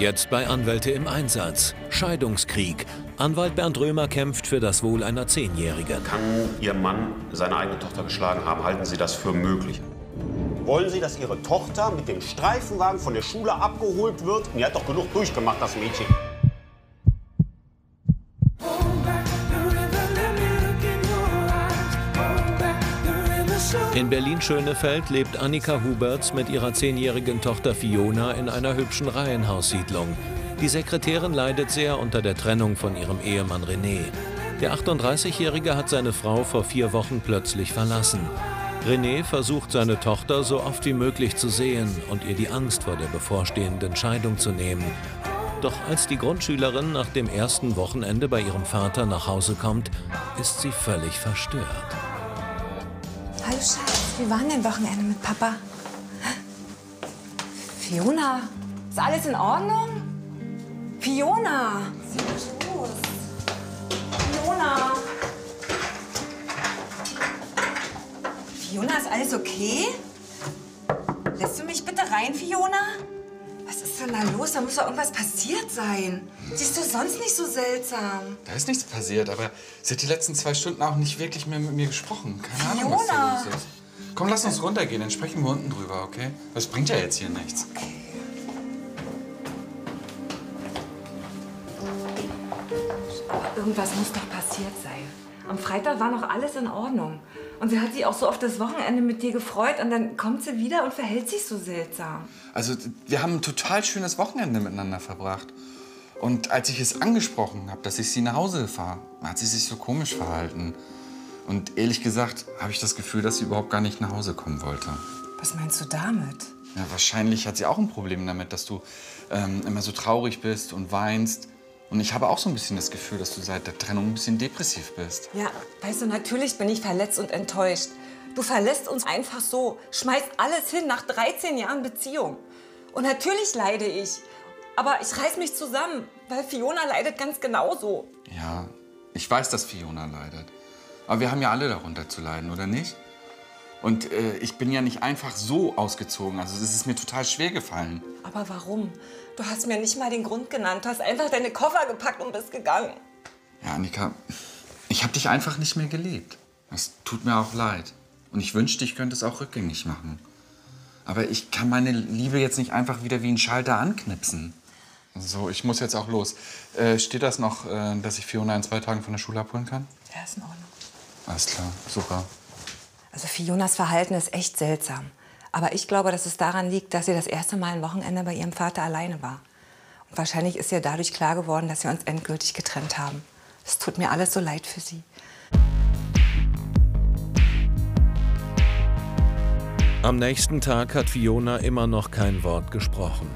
Jetzt bei Anwälte im Einsatz. Scheidungskrieg. Anwalt Bernd Römer kämpft für das Wohl einer 10-Jährigen. Kann Ihr Mann seine eigene Tochter geschlagen haben? Halten Sie das für möglich? Wollen Sie, dass Ihre Tochter mit dem Streifenwagen von der Schule abgeholt wird? Die hat doch genug durchgemacht, das Mädchen. In Berlin-Schönefeld lebt Annika Huberts mit ihrer 10-jährigen Tochter Fiona in einer hübschen Reihenhaussiedlung. Die Sekretärin leidet sehr unter der Trennung von ihrem Ehemann René. Der 38-Jährige hat seine Frau vor 4 Wochen plötzlich verlassen. René versucht, seine Tochter so oft wie möglich zu sehen und ihr die Angst vor der bevorstehenden Scheidung zu nehmen. Doch als die Grundschülerin nach dem ersten Wochenende bei ihrem Vater nach Hause kommt, ist sie völlig verstört. Hallo Schatz, wie war denn Wochenende mit Papa? Fiona, ist alles in Ordnung? Fiona! Sieh mich los! Fiona! Fiona, ist alles okay? Lässt du mich bitte rein, Fiona? Was ist denn da los? Da muss doch irgendwas passiert sein. Siehst du sonst nicht so seltsam? Da ist nichts passiert, aber sie hat die letzten 2 Stunden auch nicht wirklich mehr mit mir gesprochen. Keine Ahnung, was da los ist. Komm, lass uns runtergehen, dann sprechen wir unten drüber, okay? Das bringt ja jetzt hier nichts. Okay. Aber irgendwas muss doch passiert sein. Am Freitag war noch alles in Ordnung. Und sie hat sich auch so auf das Wochenende mit dir gefreut und dann kommt sie wieder und verhält sich so seltsam. Also wir haben ein total schönes Wochenende miteinander verbracht. Und als ich es angesprochen habe, dass ich sie nach Hause fahre, hat sie sich so komisch verhalten. Und ehrlich gesagt habe ich das Gefühl, dass sie überhaupt gar nicht nach Hause kommen wollte. Was meinst du damit? Ja, wahrscheinlich hat sie auch ein Problem damit, dass du immer so traurig bist und weinst. Und ich habe auch so ein bisschen das Gefühl, dass du seit der Trennung ein bisschen depressiv bist. Ja, weißt du, natürlich bin ich verletzt und enttäuscht. Du verlässt uns einfach so, schmeißt alles hin nach 13 Jahren Beziehung. Und natürlich leide ich. Aber ich reiß mich zusammen, weil Fiona leidet ganz genauso. Ja, ich weiß, dass Fiona leidet. Aber wir haben ja alle darunter zu leiden, oder nicht? Und ich bin ja nicht einfach so ausgezogen. Also es ist mir total schwer gefallen. Aber warum? Du hast mir nicht mal den Grund genannt. Du hast einfach deine Koffer gepackt und bist gegangen. Ja, Annika, ich habe dich einfach nicht mehr geliebt. Das tut mir auch leid. Und ich wünschte, ich könnte es auch rückgängig machen. Aber ich kann meine Liebe jetzt nicht einfach wieder wie einen Schalter anknipsen. So, ich muss jetzt auch los. Steht das noch, dass ich Fiona in 2 Tagen von der Schule abholen kann? Ja, ist in Ordnung. Alles klar, super. Also Fionas Verhalten ist echt seltsam. Aber ich glaube, dass es daran liegt, dass sie das erste Mal ein Wochenende bei ihrem Vater alleine war. Und wahrscheinlich ist ihr dadurch klar geworden, dass wir uns endgültig getrennt haben. Es tut mir alles so leid für sie. Am nächsten Tag hat Fiona immer noch kein Wort gesprochen.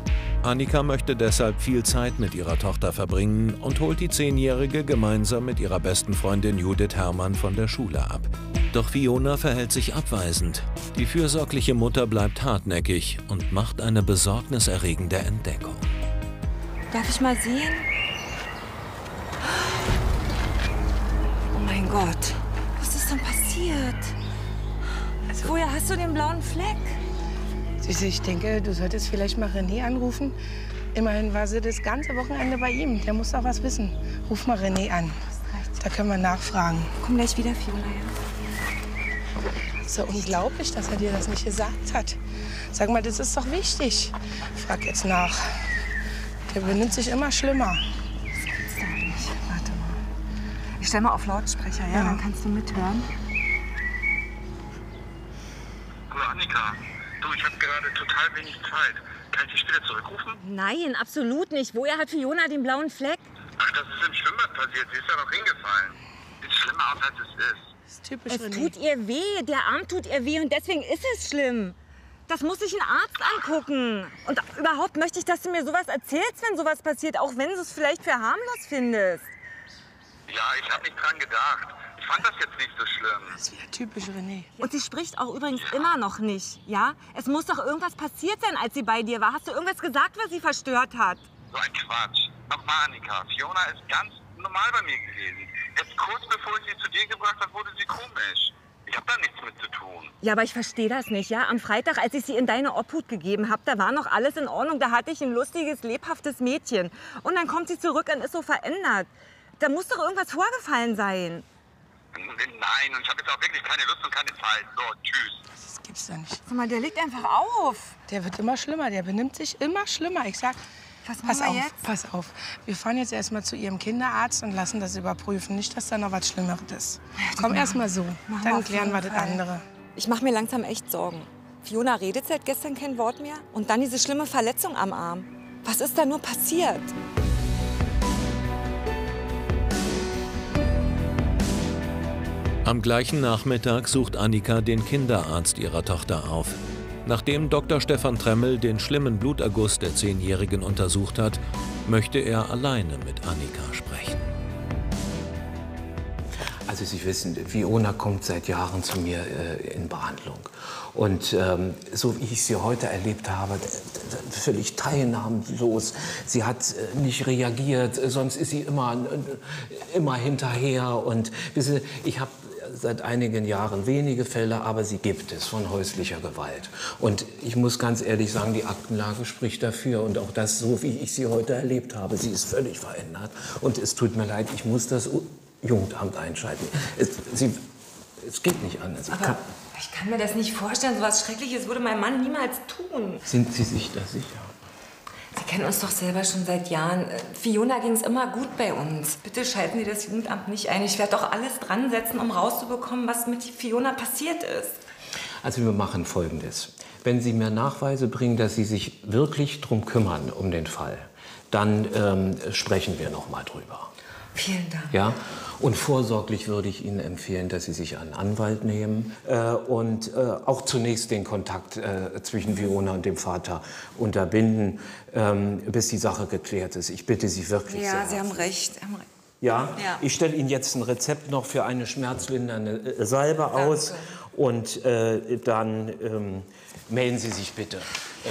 Annika möchte deshalb viel Zeit mit ihrer Tochter verbringen und holt die 10-Jährige gemeinsam mit ihrer besten Freundin Judith Herrmann von der Schule ab. Doch Fiona verhält sich abweisend. Die fürsorgliche Mutter bleibt hartnäckig und macht eine besorgniserregende Entdeckung. Darf ich mal sehen? Oh mein Gott, was ist denn passiert? Also, woher hast du den blauen Fleck? Süße, ich denke, du solltest vielleicht mal René anrufen. Immerhin war sie das ganze Wochenende bei ihm. Der muss doch was wissen. Ruf mal René an. Da können wir nachfragen. Komm gleich wieder, Fiona. Ja. Das ist ja unglaublich, dass er dir das nicht gesagt hat. Sag mal, das ist doch wichtig. Frag jetzt nach. Der benimmt sich immer schlimmer. Das gibt's doch nicht. Warte mal. Ich stell mal auf Lautsprecher, ja? Dann kannst du mithören. Hallo Annika. Du, ich habe gerade total wenig Zeit. Kann ich dich später zurückrufen? Nein, absolut nicht. Woher hat Fiona den blauen Fleck? Ach, das ist im Schwimmbad passiert. Sie ist da noch hingefallen. Sieht schlimmer aus, als es ist. Es tut ihr weh, der Arm tut ihr weh und deswegen ist es schlimm. Das muss sich ein Arzt angucken. Und überhaupt möchte ich, dass du mir sowas erzählst, wenn sowas passiert, auch wenn du es vielleicht für harmlos findest. Ja, ich habe nicht dran gedacht. Ich fand das jetzt nicht so schlimm. Das ist wieder typisch René. Und sie spricht auch übrigens immer noch nicht, ja? Es muss doch irgendwas passiert sein, als sie bei dir war. Hast du irgendwas gesagt, was sie verstört hat? So ein Quatsch. Nochmal, Annika. Fiona ist ganz normal bei mir gewesen. Erst kurz bevor ich sie zu dir gebracht habe, wurde sie komisch. Ich habe da nichts mit zu tun. Ja, aber ich verstehe das nicht, ja? Am Freitag, als ich sie in deine Obhut gegeben habe, da war noch alles in Ordnung. Da hatte ich ein lustiges, lebhaftes Mädchen. Und dann kommt sie zurück und ist so verändert. Da muss doch irgendwas vorgefallen sein. Nein, und ich habe jetzt auch wirklich keine Lust und keine Zeit. So, tschüss. Das gibt's doch nicht. Sag mal, der legt einfach auf. Der wird immer schlimmer, der benimmt sich immer schlimmer. Ich sag, pass auf, jetzt? Pass auf. Wir fahren jetzt erstmal zu ihrem Kinderarzt und lassen das überprüfen. Nicht, dass da noch was Schlimmeres ist. Ja, komm erstmal so, dann klären wir das andere. Ich mache mir langsam echt Sorgen. Fiona redet seit gestern kein Wort mehr und dann diese schlimme Verletzung am Arm. Was ist da nur passiert? Am gleichen Nachmittag sucht Annika den Kinderarzt ihrer Tochter auf. Nachdem Dr. Stefan Tremmel den schlimmen Bluterguss der 10-Jährigen untersucht hat, möchte er alleine mit Annika sprechen. Also Sie wissen, Fiona kommt seit Jahren zu mir in Behandlung. Und so wie ich sie heute erlebt habe, völlig teilnahmslos. Sie hat nicht reagiert, sonst ist sie immer hinterher. Und wissen Sie, ich habe seit einigen Jahren wenige Fälle, aber sie gibt es von häuslicher Gewalt. Und ich muss ganz ehrlich sagen, die Aktenlage spricht dafür. Und auch das, so wie ich sie heute erlebt habe, sie ist völlig verändert. Und es tut mir leid, ich muss das Jugendamt einschalten. Es geht nicht anders. Ich kann mir das nicht vorstellen. So was Schreckliches würde mein Mann niemals tun. Sind Sie sich da sicher? Sie kennen uns doch selber schon seit Jahren. Fiona ging es immer gut bei uns. Bitte schalten Sie das Jugendamt nicht ein. Ich werde doch alles dran setzen, um rauszubekommen, was mit Fiona passiert ist. Also wir machen Folgendes. Wenn Sie mir Nachweise bringen, dass Sie sich wirklich drum kümmern, um den Fall, dann sprechen wir noch mal drüber. Vielen Dank. Ja? Und vorsorglich würde ich Ihnen empfehlen, dass Sie sich einen Anwalt nehmen und auch zunächst den Kontakt zwischen Fiona und dem Vater unterbinden, bis die Sache geklärt ist. Ich bitte Sie wirklich sehr. Ja, Sie haben recht. Ja? Ja. Ich stelle Ihnen jetzt ein Rezept noch für eine schmerzlindernde Salbe aus. Danke. Und dann melden Sie sich bitte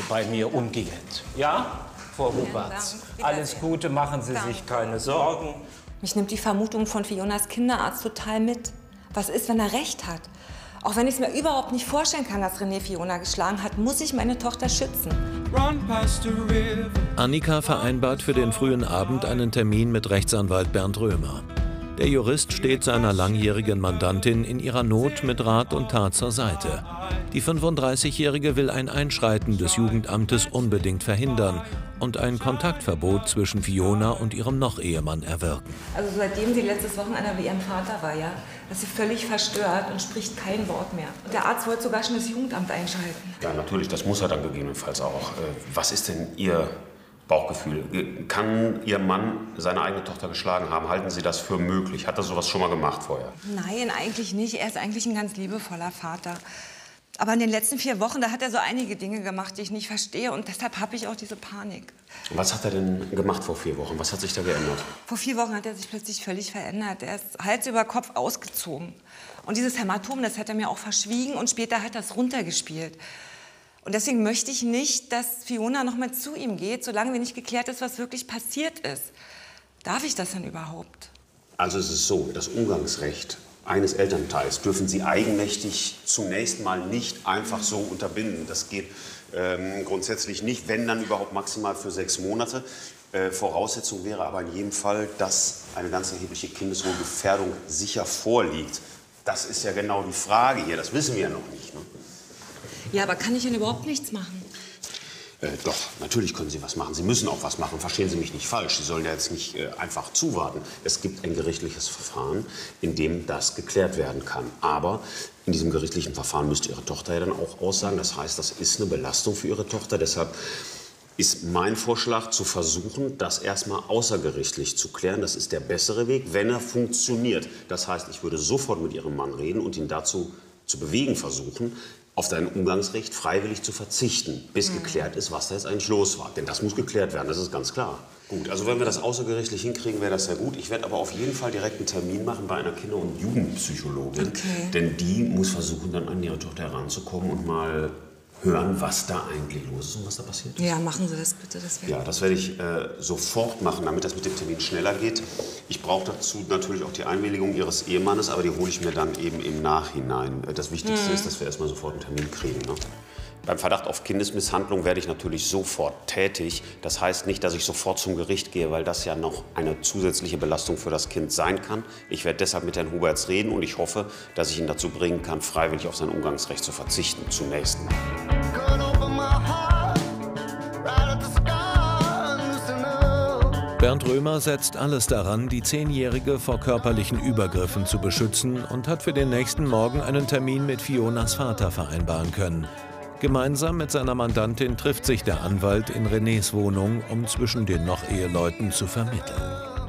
bei mir umgehend. Ja? Frau Huberts, alles Gute, machen Sie sich keine Sorgen. Mich nimmt die Vermutung von Fionas Kinderarzt total mit. Was ist, wenn er recht hat? Auch wenn ich es mir überhaupt nicht vorstellen kann, dass René Fiona geschlagen hat, muss ich meine Tochter schützen. Annika vereinbart für den frühen Abend einen Termin mit Rechtsanwalt Bernd Römer. Der Jurist steht seiner langjährigen Mandantin in ihrer Not mit Rat und Tat zur Seite. Die 35-Jährige will ein Einschreiten des Jugendamtes unbedingt verhindern und ein Kontaktverbot zwischen Fiona und ihrem Noch-Ehemann erwirken. Also seitdem sie letztes Wochenende bei ihrem Vater war, ja, ist sie völlig verstört und spricht kein Wort mehr. Der Arzt wollte sogar schon das Jugendamt einschalten. Ja, natürlich, das muss er dann gegebenenfalls auch. Was ist denn ihr Bauchgefühl? Kann Ihr Mann seine eigene Tochter geschlagen haben? Halten Sie das für möglich? Hat er sowas schon mal gemacht vorher? Nein, eigentlich nicht. Er ist eigentlich ein ganz liebevoller Vater. Aber in den letzten 4 Wochen, da hat er so einige Dinge gemacht, die ich nicht verstehe. Und deshalb habe ich auch diese Panik. Was hat er denn gemacht vor 4 Wochen? Was hat sich da geändert? Vor 4 Wochen hat er sich plötzlich völlig verändert. Er ist Hals über Kopf ausgezogen. Und dieses Hämatom, das hat er mir auch verschwiegen. Und später hat er es runtergespielt. Und deswegen möchte ich nicht, dass Fiona noch mal zu ihm geht, solange mir nicht geklärt ist, was wirklich passiert ist. Darf ich das denn überhaupt? Also es ist so, das Umgangsrecht eines Elternteils dürfen Sie eigenmächtig zunächst mal nicht einfach so unterbinden. Das geht grundsätzlich nicht, wenn dann überhaupt maximal für 6 Monate. Voraussetzung wäre aber in jedem Fall, dass eine ganz erhebliche Kindeswohlgefährdung sicher vorliegt. Das ist ja genau die Frage hier, das wissen wir ja noch nicht, ne? Ja, aber kann ich denn überhaupt nichts machen? Doch, natürlich können Sie was machen. Sie müssen auch was machen, verstehen Sie mich nicht falsch. Sie sollen ja jetzt nicht einfach zuwarten. Es gibt ein gerichtliches Verfahren, in dem das geklärt werden kann. Aber in diesem gerichtlichen Verfahren müsste Ihre Tochter ja dann auch aussagen. Das heißt, das ist eine Belastung für Ihre Tochter. Deshalb ist mein Vorschlag, zu versuchen, das erstmal außergerichtlich zu klären. Das ist der bessere Weg, wenn er funktioniert. Das heißt, ich würde sofort mit Ihrem Mann reden und ihn dazu zu bewegen versuchen, auf dein Umgangsrecht freiwillig zu verzichten, bis geklärt ist, was da jetzt eigentlich los war. Denn das muss geklärt werden, das ist ganz klar. Gut, also wenn wir das außergerichtlich hinkriegen, wäre das sehr gut. Ich werde aber auf jeden Fall direkt einen Termin machen bei einer Kinder- und Jugendpsychologin. Okay. Denn die muss versuchen, dann an ihre Tochter heranzukommen und mal hören, was da eigentlich los ist und was da passiert ist. Ja, machen Sie das bitte. Das ja, das werde ich sofort machen, damit das mit dem Termin schneller geht. Ich brauche dazu natürlich auch die Einwilligung Ihres Ehemannes, aber die hole ich mir dann eben im Nachhinein. Das Wichtigste ist, dass wir erstmal sofort einen Termin kriegen. Ne? Beim Verdacht auf Kindesmisshandlung werde ich natürlich sofort tätig. Das heißt nicht, dass ich sofort zum Gericht gehe, weil das ja noch eine zusätzliche Belastung für das Kind sein kann. Ich werde deshalb mit Herrn Huberts reden und ich hoffe, dass ich ihn dazu bringen kann, freiwillig auf sein Umgangsrecht zu verzichten. Zunächst mal. Bernd Römer setzt alles daran, die 10-Jährige vor körperlichen Übergriffen zu beschützen und hat für den nächsten Morgen einen Termin mit Fionas Vater vereinbaren können. Gemeinsam mit seiner Mandantin trifft sich der Anwalt in Renés Wohnung, um zwischen den Noch-Eheleuten zu vermitteln.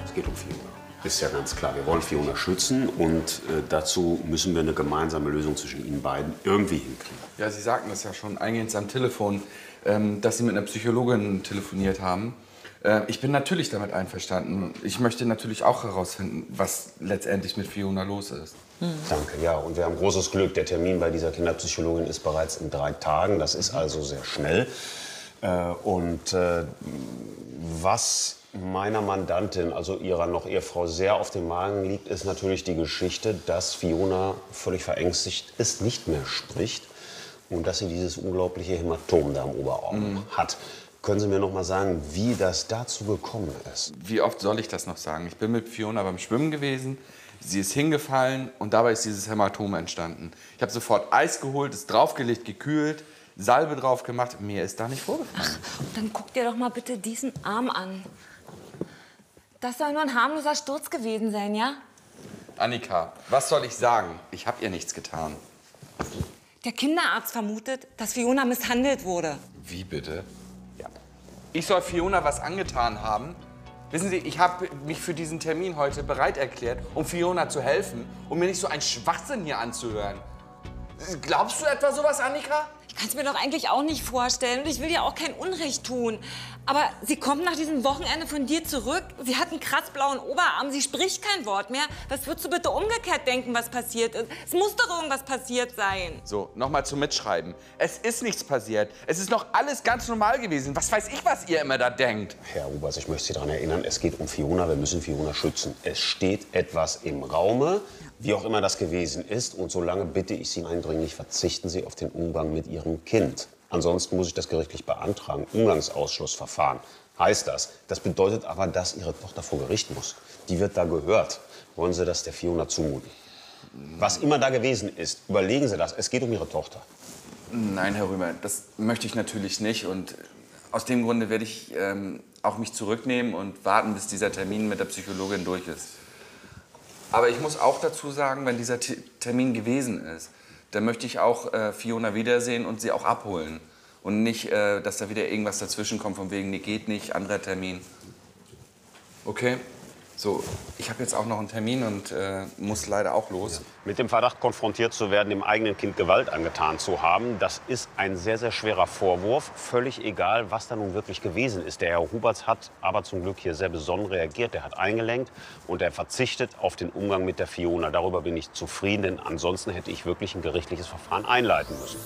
Es geht um Fiona. Ist ja ganz klar, wir wollen Fiona schützen und dazu müssen wir eine gemeinsame Lösung zwischen ihnen beiden irgendwie hinkriegen. Ja, Sie sagten das ja schon eingehend am Telefon, dass Sie mit einer Psychologin telefoniert haben. Ich bin natürlich damit einverstanden. Ich möchte natürlich auch herausfinden, was letztendlich mit Fiona los ist. Danke, ja. Und wir haben großes Glück. Der Termin bei dieser Kinderpsychologin ist bereits in 3 Tagen. Das ist also sehr schnell. Und was meiner Mandantin, also ihrer Noch-Ehefrau, sehr auf dem Magen liegt, ist natürlich die Geschichte, dass Fiona völlig verängstigt ist, nicht mehr spricht und dass sie dieses unglaubliche Hämatom da am Oberarm hat. Können Sie mir noch mal sagen, wie das dazu gekommen ist? Wie oft soll ich das noch sagen? Ich bin mit Fiona beim Schwimmen gewesen. Sie ist hingefallen und dabei ist dieses Hämatom entstanden. Ich habe sofort Eis geholt, es draufgelegt, gekühlt, Salbe drauf gemacht. Mir ist da nicht vorgefallen. Ach, dann guck dir doch mal bitte diesen Arm an. Das soll nur ein harmloser Sturz gewesen sein, ja? Annika, was soll ich sagen? Ich habe ihr nichts getan. Der Kinderarzt vermutet, dass Fiona misshandelt wurde. Wie bitte? Ja. Ich soll Fiona was angetan haben? Wissen Sie, ich habe mich für diesen Termin heute bereit erklärt, um Fiona zu helfen, um mir nicht so einen Schwachsinn hier anzuhören. Glaubst du etwa sowas, Annika? Ich kann es mir doch eigentlich auch nicht vorstellen und ich will dir auch kein Unrecht tun. Aber sie kommt nach diesem Wochenende von dir zurück, sie hat einen krass blauen Oberarm, sie spricht kein Wort mehr. Was würdest du bitte umgekehrt denken, was passiert ist? Es muss doch irgendwas passiert sein. So, nochmal zum Mitschreiben. Es ist nichts passiert. Es ist noch alles ganz normal gewesen. Was weiß ich, was ihr immer da denkt? Herr Huberts, ich möchte Sie daran erinnern, es geht um Fiona. Wir müssen Fiona schützen. Es steht etwas im Raume, wie auch immer das gewesen ist. Und solange bitte ich Sie eindringlich, verzichten Sie auf den Umgang mit Ihrem Kind. Ansonsten muss ich das gerichtlich beantragen. Umgangsausschlussverfahren heißt das. Das bedeutet aber, dass Ihre Tochter vor Gericht muss. Die wird da gehört. Wollen Sie das der Fiona zumuten? Was immer da gewesen ist, überlegen Sie das. Es geht um Ihre Tochter. Nein, Herr Römer, das möchte ich natürlich nicht. Und aus dem Grunde werde ich auch mich zurücknehmen und warten, bis dieser Termin mit der Psychologin durch ist. Aber ich muss auch dazu sagen, wenn dieser Termin gewesen ist, dann möchte ich auch Fiona wiedersehen und sie auch abholen. Und nicht, dass da wieder irgendwas dazwischen kommt von wegen, nee, geht nicht, anderer Termin. Okay? So, ich habe jetzt auch noch einen Termin und muss leider auch los. Mit dem Verdacht konfrontiert zu werden, dem eigenen Kind Gewalt angetan zu haben, das ist ein sehr, sehr schwerer Vorwurf. Völlig egal, was da nun wirklich gewesen ist. Der Herr Huberts hat aber zum Glück hier sehr besonnen reagiert. Er hat eingelenkt und er verzichtet auf den Umgang mit der Fiona. Darüber bin ich zufrieden, denn ansonsten hätte ich wirklich ein gerichtliches Verfahren einleiten müssen.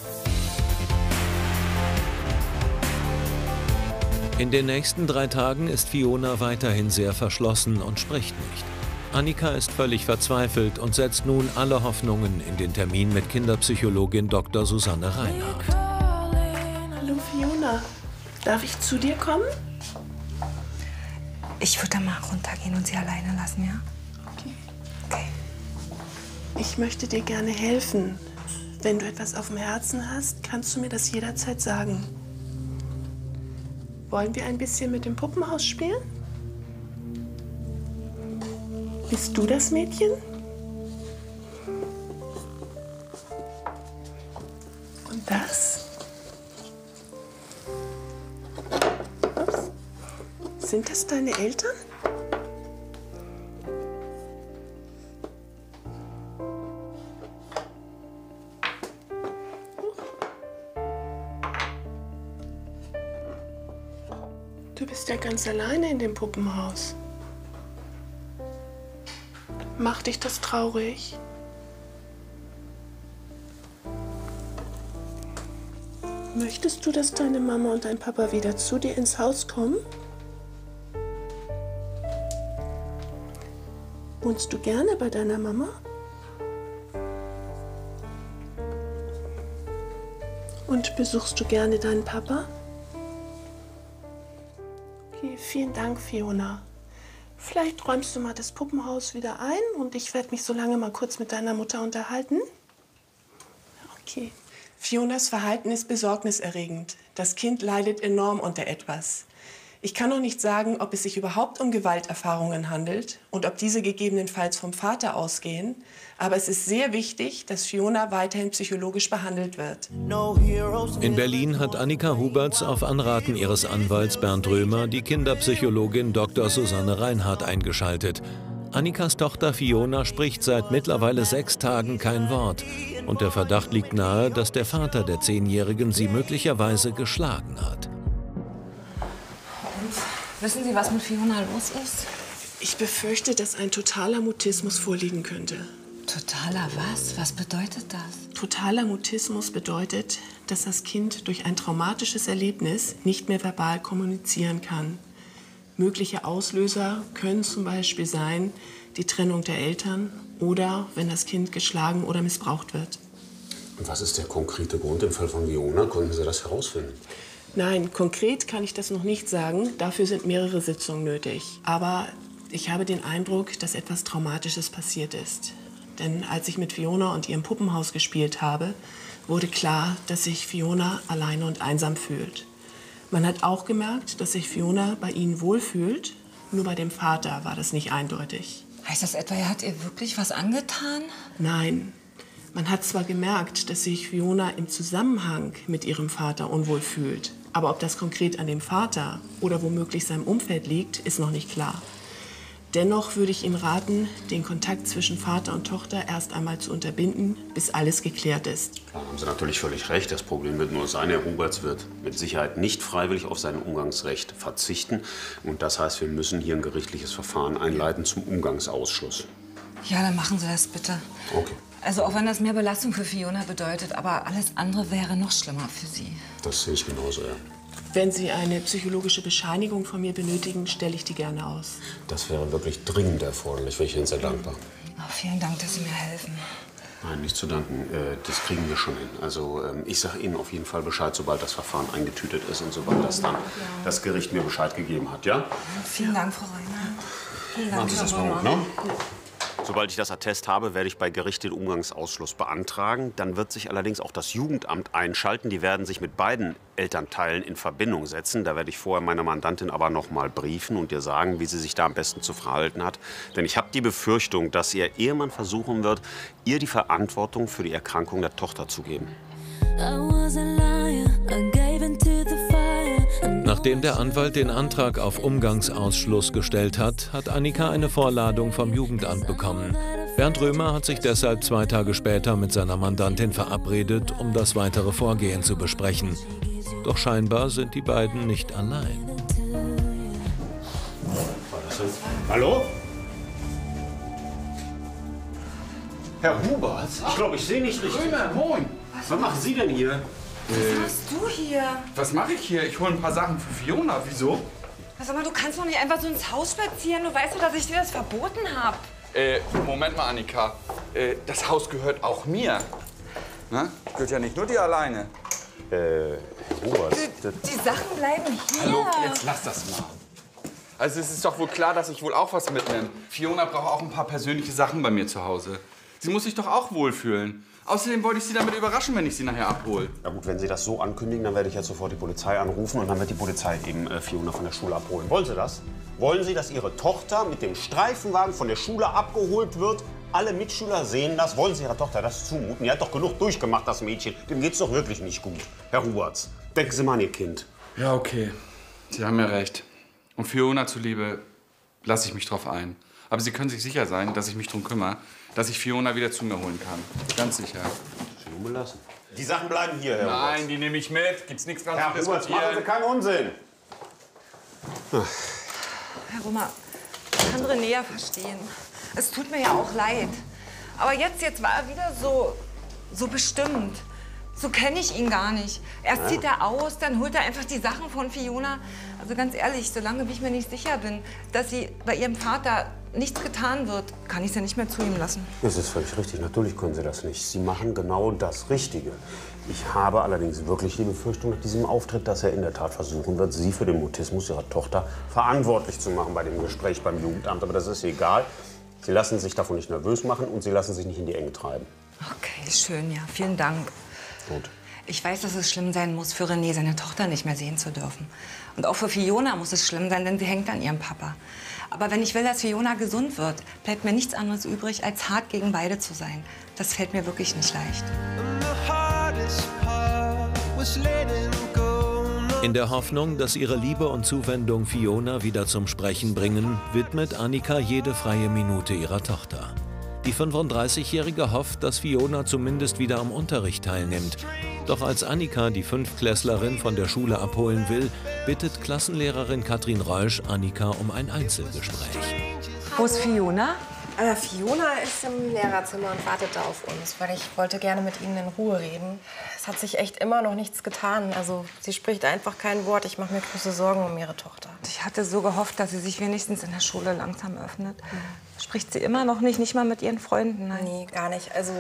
In den nächsten 3 Tagen ist Fiona weiterhin sehr verschlossen und spricht nicht. Annika ist völlig verzweifelt und setzt nun alle Hoffnungen in den Termin mit Kinderpsychologin Dr. Susanne Reinhardt. Hallo Fiona, darf ich zu dir kommen? Ich würde mal runtergehen und sie alleine lassen, ja? Okay. Okay. Ich möchte dir gerne helfen. Wenn du etwas auf dem Herzen hast, kannst du mir das jederzeit sagen. Wollen wir ein bisschen mit dem Puppenhaus spielen? Bist du das Mädchen? Und das? Ups. Sind das deine Eltern? Du bist ja ganz alleine in dem Puppenhaus. Macht dich das traurig? Möchtest du, dass deine Mama und dein Papa wieder zu dir ins Haus kommen? Wohnst du gerne bei deiner Mama? Und besuchst du gerne deinen Papa? Okay, vielen Dank, Fiona. Vielleicht räumst du mal das Puppenhaus wieder ein und ich werde mich so lange mal kurz mit deiner Mutter unterhalten. Okay. Fionas Verhalten ist besorgniserregend. Das Kind leidet enorm unter etwas. Ich kann noch nicht sagen, ob es sich überhaupt um Gewalterfahrungen handelt und ob diese gegebenenfalls vom Vater ausgehen, aber es ist sehr wichtig, dass Fiona weiterhin psychologisch behandelt wird. In Berlin hat Annika Huberts auf Anraten ihres Anwalts Bernd Römer die Kinderpsychologin Dr. Susanne Reinhardt eingeschaltet. Annikas Tochter Fiona spricht seit mittlerweile 6 Tagen kein Wort und der Verdacht liegt nahe, dass der Vater der 10-Jährigen sie möglicherweise geschlagen hat. Wissen Sie, was mit Fiona los ist? Ich befürchte, dass ein totaler Mutismus vorliegen könnte. Totaler was? Was bedeutet das? Totaler Mutismus bedeutet, dass das Kind durch ein traumatisches Erlebnis nicht mehr verbal kommunizieren kann. Mögliche Auslöser können zum Beispiel sein, die Trennung der Eltern oder wenn das Kind geschlagen oder missbraucht wird. Und was ist der konkrete Grund im Fall von Fiona? Konnten Sie das herausfinden? Nein, konkret kann ich das noch nicht sagen. Dafür sind mehrere Sitzungen nötig. Aber ich habe den Eindruck, dass etwas Traumatisches passiert ist. Denn als ich mit Fiona und ihrem Puppenhaus gespielt habe, wurde klar, dass sich Fiona alleine und einsam fühlt. Man hat auch gemerkt, dass sich Fiona bei ihnen wohlfühlt. Nur bei dem Vater war das nicht eindeutig. Heißt das etwa, er hat ihr wirklich was angetan? Nein. Man hat zwar gemerkt, dass sich Fiona im Zusammenhang mit ihrem Vater unwohl fühlt. Aber ob das konkret an dem Vater oder womöglich seinem Umfeld liegt, ist noch nicht klar. Dennoch würde ich Ihnen raten, den Kontakt zwischen Vater und Tochter erst einmal zu unterbinden, bis alles geklärt ist. Da haben Sie natürlich völlig recht. Das Problem wird nur sein, Herr Huberts wird mit Sicherheit nicht freiwillig auf sein Umgangsrecht verzichten. Und das heißt, wir müssen hier ein gerichtliches Verfahren einleiten zum Umgangsausschluss. Ja, dann machen Sie das bitte. Okay. Also auch wenn das mehr Belastung für Fiona bedeutet, aber alles andere wäre noch schlimmer für Sie. Das sehe ich genauso, ja. Wenn Sie eine psychologische Bescheinigung von mir benötigen, stelle ich die gerne aus. Das wäre wirklich dringend erforderlich, wäre ich Ihnen sehr dankbar. Oh, vielen Dank, dass Sie mir helfen. Nein, nicht zu danken. Das kriegen wir schon hin. Also ich sage Ihnen auf jeden Fall Bescheid, sobald das Verfahren eingetütet ist und sobald das dann das Gericht mir Bescheid gegeben hat, ja? Vielen Dank, Frau Reuner. Vielen Dank, Frau Reuner. Ne? Ja. Sobald ich das Attest habe, werde ich bei Gericht den Umgangsausschluss beantragen. Dann wird sich allerdings auch das Jugendamt einschalten. Die werden sich mit beiden Elternteilen in Verbindung setzen. Da werde ich vorher meiner Mandantin aber noch mal briefen und ihr sagen, wie sie sich da am besten zu verhalten hat. Denn ich habe die Befürchtung, dass ihr Ehemann versuchen wird, ihr die Verantwortung für die Erkrankung der Tochter zu geben. Nachdem der Anwalt den Antrag auf Umgangsausschluss gestellt hat, hat Annika eine Vorladung vom Jugendamt bekommen. Bernd Römer hat sich deshalb 2 Tage später mit seiner Mandantin verabredet, um das weitere Vorgehen zu besprechen. Doch scheinbar sind die beiden nicht allein. Hallo? Herr Huberts? Ich glaube, ich sehe nicht richtig. Römer, moin! Was machen Sie denn hier? Was machst du hier? Was mache ich hier? Ich hole ein paar Sachen für Fiona. Wieso? Sag mal, du kannst doch nicht einfach so ins Haus spazieren. Du weißt doch, dass ich dir das verboten habe. Moment mal, Annika. Das Haus gehört auch mir. Ne? Gehört ja nicht nur dir alleine. Robert. Die Sachen bleiben hier. Hallo, jetzt lass das mal. Also es ist doch wohl klar, dass ich wohl auch was mitnehme. Fiona braucht auch ein paar persönliche Sachen bei mir zu Hause. Sie muss sich doch auch wohlfühlen. Außerdem wollte ich Sie damit überraschen, wenn ich Sie nachher abhole. Na gut, wenn Sie das so ankündigen, dann werde ich jetzt sofort die Polizei anrufen und dann wird die Polizei eben Fiona von der Schule abholen. Wollen Sie das? Wollen Sie, dass Ihre Tochter mit dem Streifenwagen von der Schule abgeholt wird? Alle Mitschüler sehen das. Wollen Sie Ihrer Tochter das zumuten? Die hat doch genug durchgemacht, das Mädchen. Dem geht's doch wirklich nicht gut. Herr Huberts, denken Sie mal an Ihr Kind. Ja, okay. Sie haben ja recht. Und Fiona zuliebe lasse ich mich drauf ein. Aber Sie können sich sicher sein, dass ich mich drum kümmere, dass ich Fiona wieder zu mir holen kann. Ganz sicher. Die Sachen bleiben hier, Herr Huberts. Nein, die nehme ich mit. Gibt's nichts dran zu diskutieren. Herr Huberts, machen Sie keinen Unsinn. Herr Römer, ich kann René ja verstehen. Es tut mir ja auch leid. Aber jetzt war er wieder so bestimmt. So kenne ich ihn gar nicht. Erst zieht er aus, dann holt er einfach die Sachen von Fiona. Also ganz ehrlich, solange ich mir nicht sicher bin, dass sie bei ihrem Vater nichts getan wird, kann ich sie ja nicht mehr zu ihm lassen. Das ist völlig richtig. Natürlich können sie das nicht. Sie machen genau das Richtige. Ich habe allerdings wirklich die Befürchtung nach diesem Auftritt, dass er in der Tat versuchen wird, sie für den Mutismus ihrer Tochter verantwortlich zu machen bei dem Gespräch beim Jugendamt. Aber das ist egal. Sie lassen sich davon nicht nervös machen und sie lassen sich nicht in die Enge treiben. Okay, schön, ja. Vielen Dank. Gut. Ich weiß, dass es schlimm sein muss, für René seine Tochter nicht mehr sehen zu dürfen. Und auch für Fiona muss es schlimm sein, denn sie hängt an ihrem Papa. Aber wenn ich will, dass Fiona gesund wird, bleibt mir nichts anderes übrig, als hart gegen beide zu sein. Das fällt mir wirklich nicht leicht. In der Hoffnung, dass ihre Liebe und Zuwendung Fiona wieder zum Sprechen bringen, widmet Annika jede freie Minute ihrer Tochter. Die 35-Jährige hofft, dass Fiona zumindest wieder am Unterricht teilnimmt. Doch als Annika die Fünftklässlerin von der Schule abholen will, bittet Klassenlehrerin Katrin Reusch Annika um ein Einzelgespräch. Wo ist Fiona? Fiona ist im Lehrerzimmer und wartet da auf uns, weil ich wollte gerne mit Ihnen in Ruhe reden. Es hat sich echt immer noch nichts getan. Also sie spricht einfach kein Wort. Ich mache mir große Sorgen um ihre Tochter. Ich hatte so gehofft, dass sie sich wenigstens in der Schule langsam öffnet. Spricht sie immer noch nicht, nicht mal mit ihren Freunden? Nein. Nee, gar nicht. Also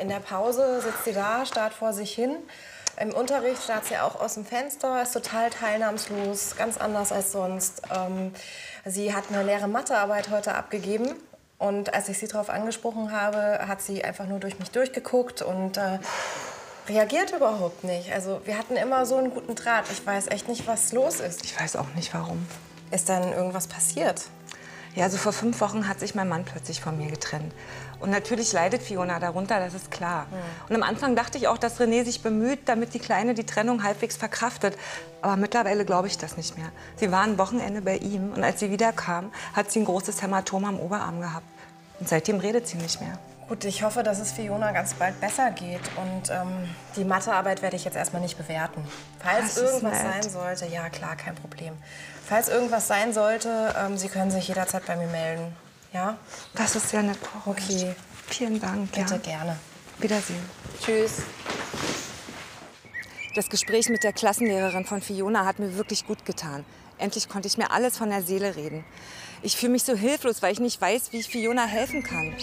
in der Pause sitzt sie da, starrt vor sich hin. Im Unterricht starrt sie auch aus dem Fenster, ist total teilnahmslos, ganz anders als sonst. Sie hat eine leere Mathearbeit heute abgegeben. Und als ich sie darauf angesprochen habe, hat sie einfach nur durch mich durchgeguckt und reagiert überhaupt nicht. Also wir hatten immer so einen guten Draht. Ich weiß echt nicht, was los ist. Ich weiß auch nicht, warum. Ist dann irgendwas passiert? Ja, also vor 5 Wochen hat sich mein Mann plötzlich von mir getrennt. Und natürlich leidet Fiona darunter, das ist klar. Und am Anfang dachte ich auch, dass René sich bemüht, damit die Kleine die Trennung halbwegs verkraftet. Aber mittlerweile glaube ich das nicht mehr. Sie war ein Wochenende bei ihm und als sie wiederkam, hat sie ein großes Hämatom am Oberarm gehabt. Und seitdem redet sie nicht mehr. Gut, ich hoffe, dass es Fiona ganz bald besser geht. Und die Mathearbeit werde ich jetzt erstmal nicht bewerten. Falls irgendwas sein sollte, ja klar, kein Problem. Falls irgendwas sein sollte, Sie können sich jederzeit bei mir melden. Ja? Das ist ja nett. Okay. Vielen Dank. Bitte gerne. Wiedersehen. Tschüss. Das Gespräch mit der Klassenlehrerin von Fiona hat mir wirklich gut getan. Endlich konnte ich mir alles von der Seele reden. Ich fühle mich so hilflos, weil ich nicht weiß, wie ich Fiona helfen kann.